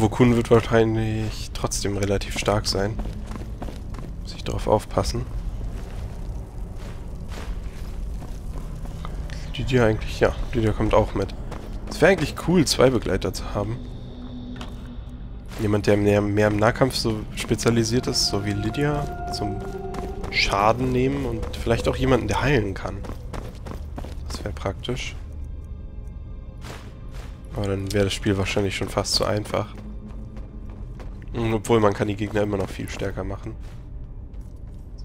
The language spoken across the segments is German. Wukun wird wahrscheinlich trotzdem relativ stark sein. Muss ich darauf aufpassen. Lydia eigentlich, ja, Lydia kommt auch mit. Es wäre eigentlich cool, zwei Begleiter zu haben. Jemand, der mehr im Nahkampf so spezialisiert ist, so wie Lydia, zum Schaden nehmen und vielleicht auch jemanden, der heilen kann. Das wäre praktisch. Aber dann wäre das Spiel wahrscheinlich schon fast zu einfach. Und obwohl, man kann die Gegner immer noch viel stärker machen.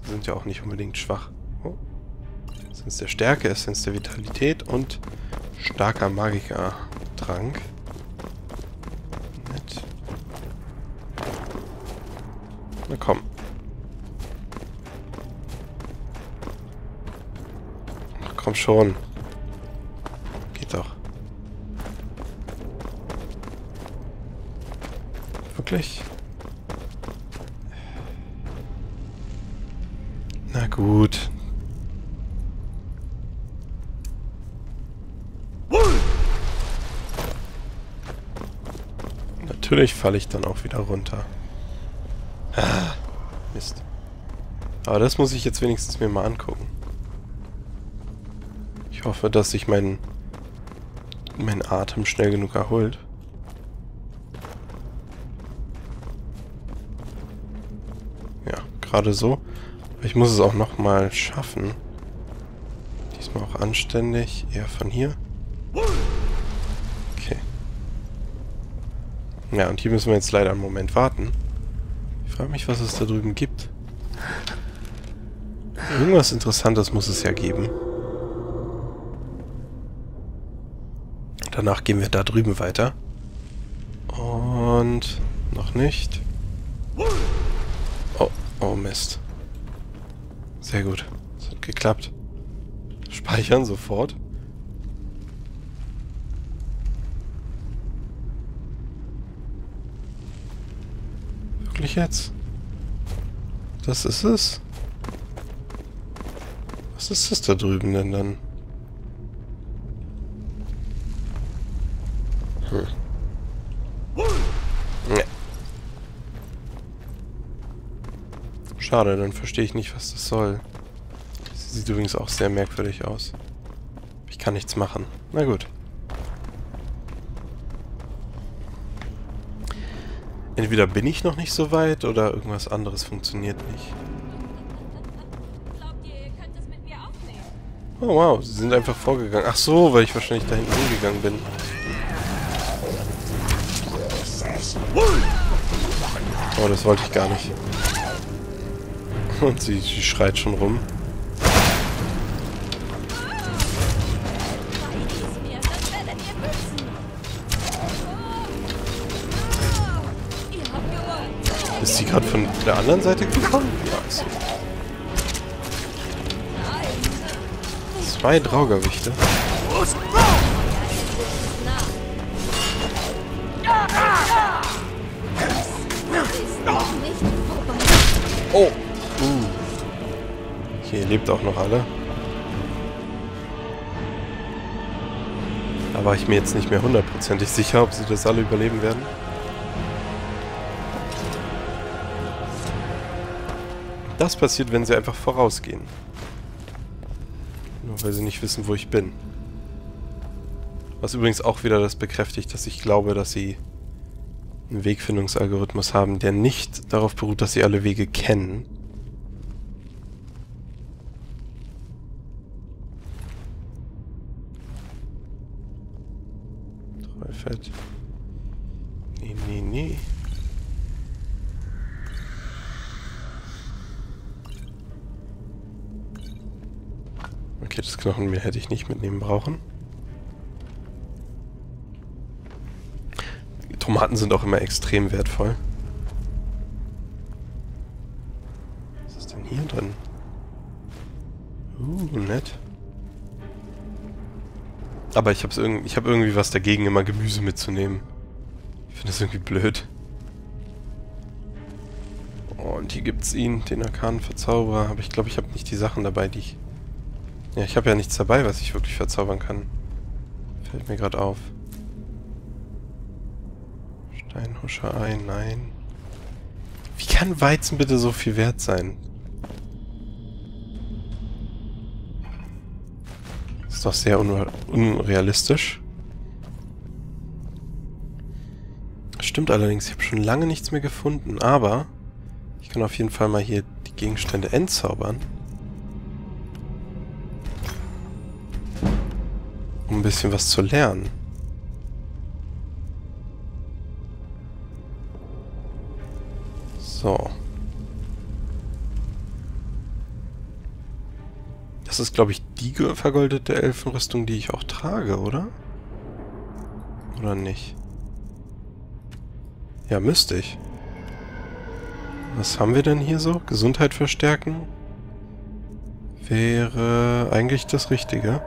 Sie sind ja auch nicht unbedingt schwach. Oh. Essenz der Stärke, Essenz der Vitalität und starker Magiker-Trank. Nett. Na komm. Ach, komm schon. Geht doch. Wirklich? Na gut. Natürlich falle ich dann auch wieder runter. Ah, Mist. Aber das muss ich jetzt wenigstens mir mal angucken. Ich hoffe, dass sich mein Atem schnell genug erholt. Ja, gerade so. Ich muss es auch nochmal schaffen. Diesmal auch anständig. Eher von hier. Okay. Ja, und hier müssen wir jetzt leider einen Moment warten. Ich frage mich, was es da drüben gibt. Irgendwas Interessantes muss es ja geben. Danach gehen wir da drüben weiter. Und... noch nicht. Oh, oh Mist. Sehr gut. Das hat geklappt. Speichern sofort. Wirklich jetzt? Das ist es? Was ist das da drüben denn dann? Hm. Schade, dann verstehe ich nicht, was das soll. Das sieht übrigens auch sehr merkwürdig aus. Ich kann nichts machen. Na gut. Entweder bin ich noch nicht so weit oder irgendwas anderes funktioniert nicht. Oh wow, sie sind einfach vorgegangen. Ach so, weil ich wahrscheinlich da hinten hingegangen bin. Oh, das wollte ich gar nicht. Und sie schreit schon rum. Ist sie gerade von der anderen Seite gekommen? Ja, ist sie. 2 Draugerwichte. Oh! Ihr lebt auch noch alle. Da war ich mir jetzt nicht mehr hundertprozentig sicher, ob sie das alle überleben werden. Das passiert, wenn sie einfach vorausgehen. Nur weil sie nicht wissen, wo ich bin. Was übrigens auch wieder das bekräftigt, dass ich glaube, dass sie einen Wegfindungsalgorithmus haben, der nicht darauf beruht, dass sie alle Wege kennen. Fett. Nee, nee, nee. Okay, das Knochenmehl hätte ich nicht mitnehmen brauchen. Die Tomaten sind auch immer extrem wertvoll. Was ist denn hier drin? Nett. Aber ich habe irgendwie was dagegen, immer Gemüse mitzunehmen. Ich finde das irgendwie blöd. Oh, und hier gibt's ihn, den Arkanenverzauberer. Aber ich glaube, ich habe nicht die Sachen dabei, die ich... Ja, ich habe ja nichts dabei, was ich wirklich verzaubern kann. Fällt mir gerade auf. Steinhuscherei, nein. Wie kann Weizen bitte so viel wert sein? Ist doch sehr unrealistisch. Stimmt allerdings, ich habe schon lange nichts mehr gefunden, aber ich kann auf jeden Fall mal hier die Gegenstände entzaubern. Um ein bisschen was zu lernen. So. Das ist, glaube ich, die vergoldete Elfenrüstung, die ich auch trage, oder? Oder nicht? Ja, müsste ich. Was haben wir denn hier so? Gesundheit verstärken? Wäre eigentlich das Richtige.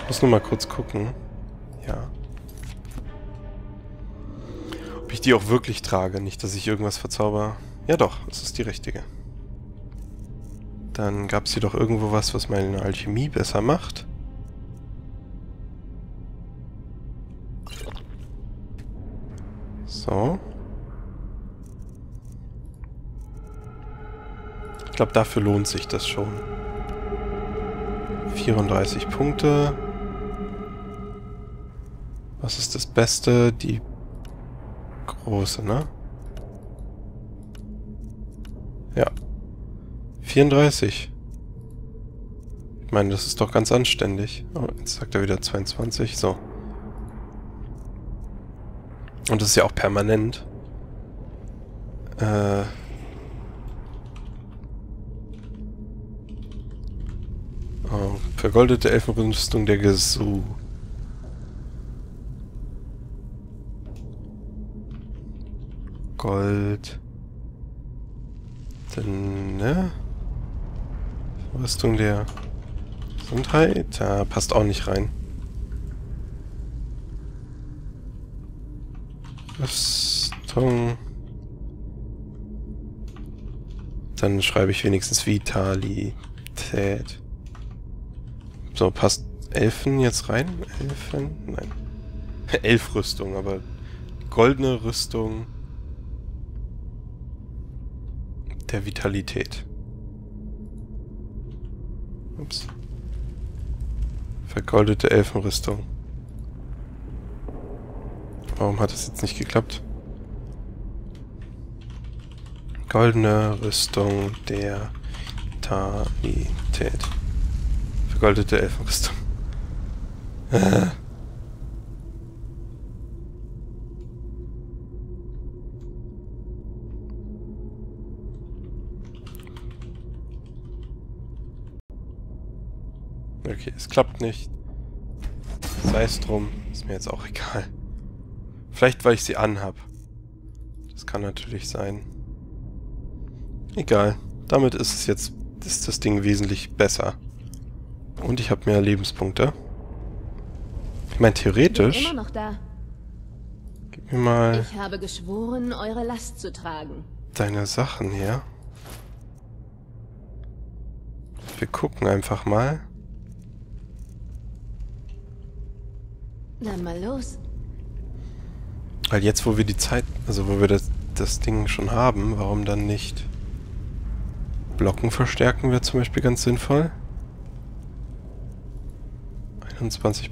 Ich muss nur mal kurz gucken. Ja. Ob ich die auch wirklich trage. Nicht, dass ich irgendwas verzauber. Ja doch, es ist die richtige. Dann gab es hier doch irgendwo was, was meine Alchemie besser macht. So. Ich glaube, dafür lohnt sich das schon. 34 Punkte. Was ist das Beste? Die große, ne? Ja. 34. Ich meine, das ist doch ganz anständig. Oh, jetzt sagt er wieder 22. So. Und das ist ja auch permanent. Oh, vergoldete Elfenrüstung der Gesu. Gold. Dann, ne? Rüstung der Gesundheit. Da passt auch nicht rein. Rüstung. Dann schreibe ich wenigstens Vitalität. So, passt Elfen jetzt rein? Elfen? Nein. Elfrüstung, aber goldene Rüstung der Vitalität. Ups. Vergoldete Elfenrüstung. Warum hat das jetzt nicht geklappt? Goldene Rüstung der Vitalität. Vergoldete Elfenrüstung. Okay, es klappt nicht. Sei es drum. Ist mir jetzt auch egal. Vielleicht, weil ich sie anhab. Das kann natürlich sein. Egal. Damit ist es jetzt... ist das Ding wesentlich besser. Und ich habe mehr Lebenspunkte. Ich meine, theoretisch... Ich bin immer noch da. Gib mir mal... Ich habe geschworen, eure Last zu tragen. Deine Sachen her. Wir gucken einfach mal. Dann mal los. Weil jetzt, wo wir die Zeit... also wo wir das Ding schon haben, warum dann nicht... Blocken verstärken wäre zum Beispiel ganz sinnvoll. 21%,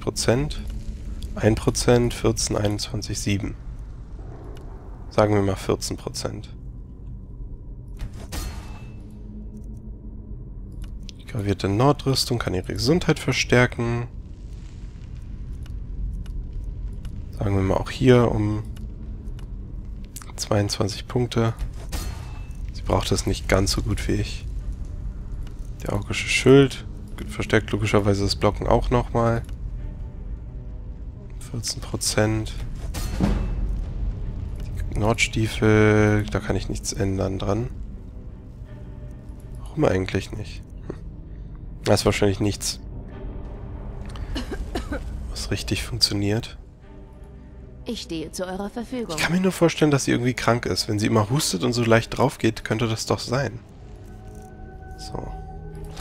1%, 14, 21, 7. Sagen wir mal 14%. Gravierte Nordrüstung kann ihre Gesundheit verstärken. Sagen wir mal auch hier um 22 Punkte. Sie braucht das nicht ganz so gut wie ich. Der orkische Schild verstärkt logischerweise das Blocken auch nochmal. 14%. Die Nordstiefel, da kann ich nichts ändern dran. Warum eigentlich nicht? Das ist wahrscheinlich nichts, was richtig funktioniert. Ich stehe zu eurer Verfügung. Ich kann mir nur vorstellen, dass sie irgendwie krank ist. Wenn sie immer hustet und so leicht drauf geht, könnte das doch sein. So.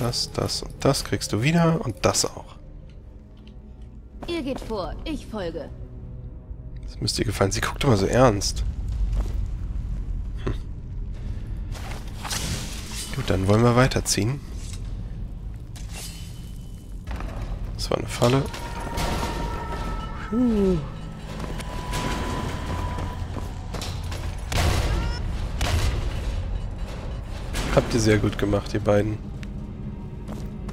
Das, das und das kriegst du wieder und das auch. Ihr geht vor, ich folge. Das müsste ihr gefallen. Sie guckt immer so ernst. Hm. Gut, dann wollen wir weiterziehen. Das war eine Falle. Puh. Habt ihr sehr gut gemacht, ihr beiden.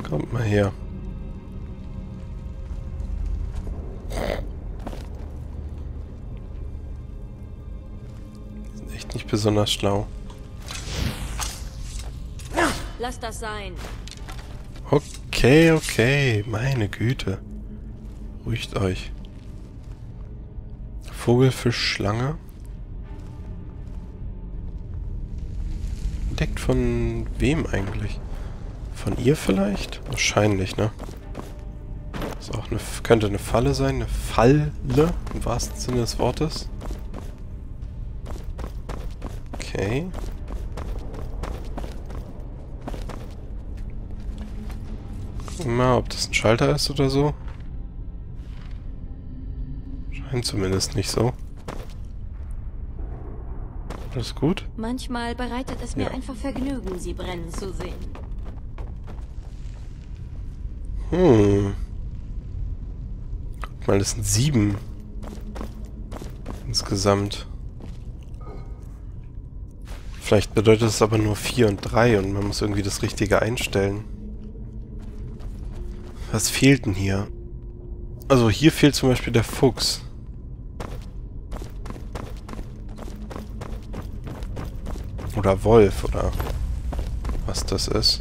Kommt mal her. Die sind echt nicht besonders schlau. Lass das sein. Okay, okay. Meine Güte. Ruhigt euch. Vogelfischschlange. Entdeckt von wem eigentlich? Von ihr vielleicht? Wahrscheinlich, ne? Ist auch eine, könnte eine Falle sein. Eine Falle im wahrsten Sinne des Wortes. Okay. Gucken wir mal, ob das ein Schalter ist oder so. Scheint zumindest nicht so. Alles gut? Manchmal bereitet es mir einfach Vergnügen, sie brennen zu sehen. Hm. Guck mal, das sind 7. Insgesamt. Vielleicht bedeutet es aber nur 4 und 3 und man muss irgendwie das Richtige einstellen. Was fehlt denn hier? Also hier fehlt zum Beispiel der Fuchs. Oder Wolf, oder was das ist.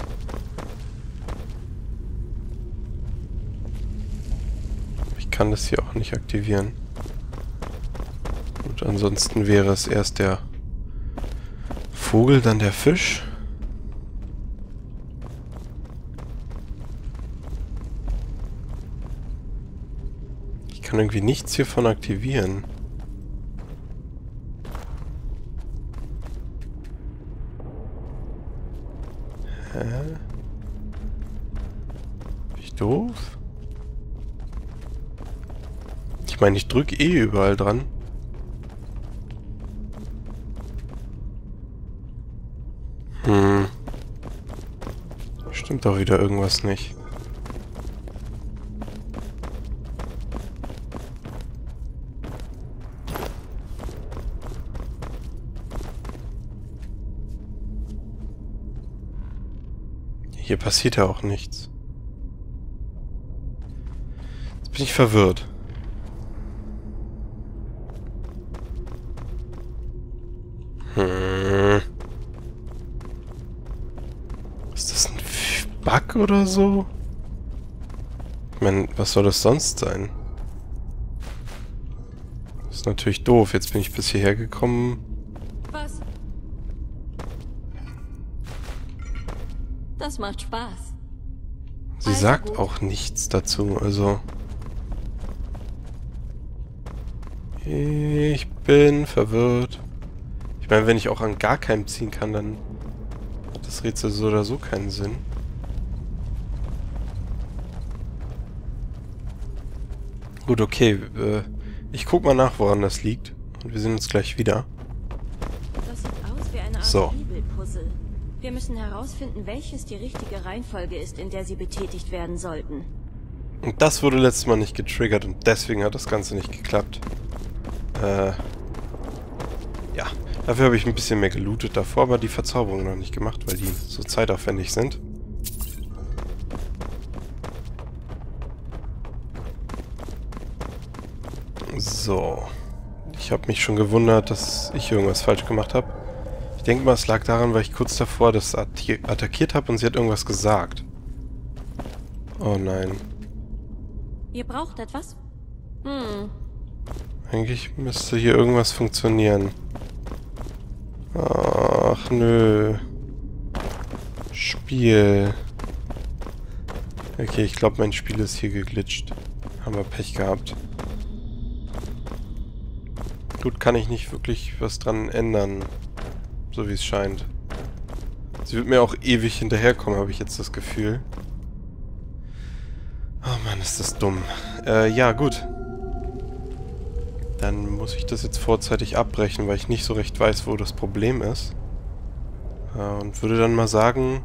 Ich kann das hier auch nicht aktivieren. Und ansonsten wäre es erst der Vogel, dann der Fisch. Ich kann irgendwie nichts hiervon aktivieren. Doof? Ich meine, ich drücke eh überall dran. Hm. Stimmt doch wieder irgendwas nicht. Hier passiert ja auch nichts. Bin ich verwirrt. Hm. Ist das ein Bug oder so? Ich meine, was soll das sonst sein? Das ist natürlich doof. Jetzt bin ich bis hierher gekommen. Was? Das macht Spaß. Sie sagt auch nichts dazu, also... Ich bin verwirrt. Ich meine, wenn ich auch an gar keinem ziehen kann, dann hat das Rätsel so oder so keinen Sinn. Gut, okay. Ich guck mal nach, woran das liegt. Und wir sehen uns gleich wieder. Das sieht aus wie eine Art Bibelpuzzle. Wir müssen herausfinden, welches die richtige Reihenfolge ist, in der sie betätigt werden sollten. Und das wurde letztes Mal nicht getriggert und deswegen hat das Ganze nicht geklappt. Ja, dafür habe ich ein bisschen mehr gelootet, davor aber die Verzauberungen noch nicht gemacht, weil die so zeitaufwendig sind. So. Ich habe mich schon gewundert, dass ich irgendwas falsch gemacht habe. Ich denke mal, es lag daran, weil ich kurz davor das attackiert habe und sie hat irgendwas gesagt. Oh nein. Ihr braucht etwas? Hm. Eigentlich müsste hier irgendwas funktionieren. Ach, nö. Spiel. Okay, ich glaube, mein Spiel ist hier geglitscht. Haben wir Pech gehabt. Gut, kann ich nicht wirklich was dran ändern. So wie es scheint. Sie wird mir auch ewig hinterherkommen, habe ich jetzt das Gefühl. Oh Mann, ist das dumm. Ja, gut. Dann muss ich das jetzt vorzeitig abbrechen, weil ich nicht so recht weiß, wo das Problem ist. Und würde dann mal sagen...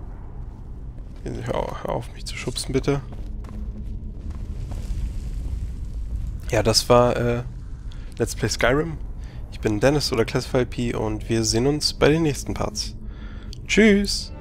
Hör auf, mich zu schubsen, bitte. Ja, das war Let's Play Skyrim. Ich bin Dennis oder ClassifyP und wir sehen uns bei den nächsten Parts. Tschüss!